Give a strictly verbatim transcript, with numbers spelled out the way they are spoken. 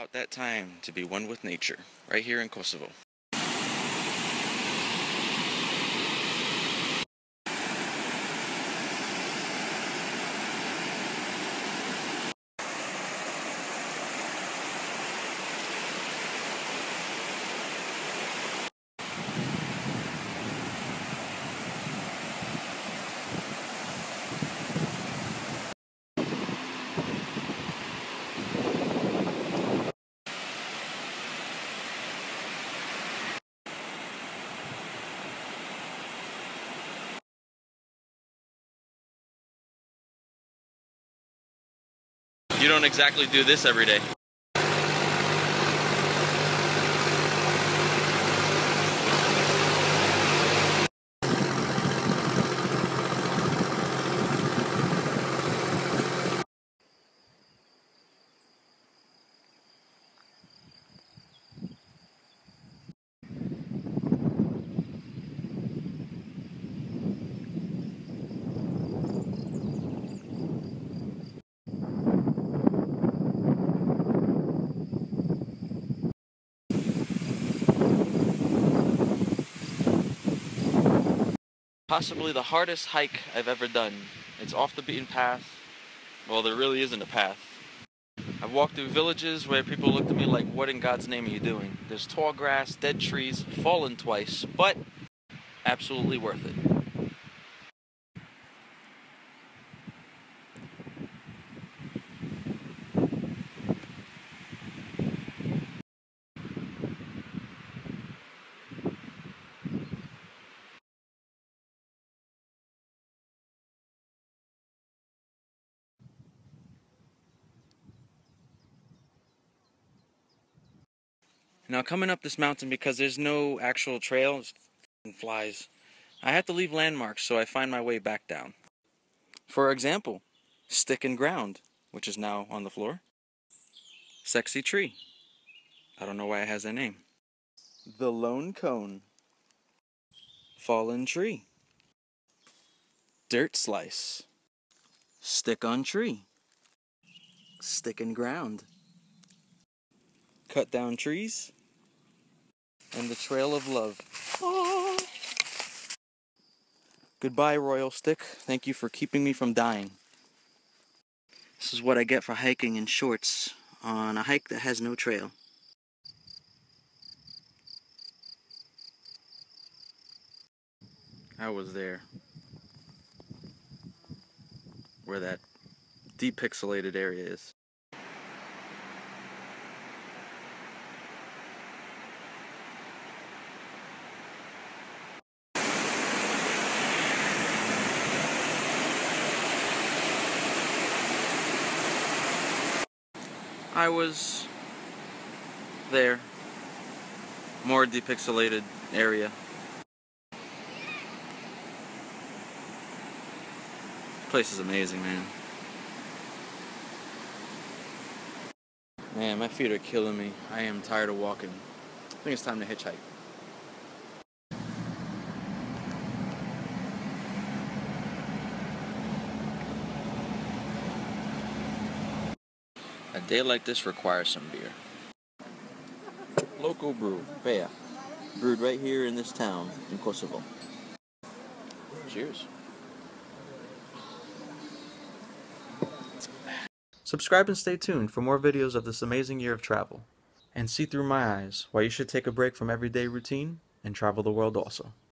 about that time to be one with nature, right here in Kosovo. You don't exactly do this every day. Possibly the hardest hike I've ever done. It's off the beaten path. Well, there really isn't a path. I've walked through villages where people looked at me like, what in God's name are you doing? There's tall grass, dead trees, fallen twice, but absolutely worth it. Now, coming up this mountain, because there's no actual trail and flies, I have to leave landmarks so I find my way back down. For example, stick and ground, which is now on the floor. Sexy tree. I don't know why it has that name. The lone cone. Fallen tree. Dirt slice. Stick on tree. Stick and ground. Cut down trees. And the Trail of Love. Oh. Goodbye, Royal Stick. Thank you for keeping me from dying. This is what I get for hiking in shorts on a hike that has no trail. I was there. Where that depixelated area is. I was there, more depixelated area. This place is amazing, man. Man, my feet are killing me. I am tired of walking. I think it's time to hitchhike. A day like this requires some beer. Local brew, Bea. Brewed right here in this town, in Kosovo. Cheers. Subscribe and stay tuned for more videos of this amazing year of travel. And see through my eyes why you should take a break from everyday routine and travel the world also.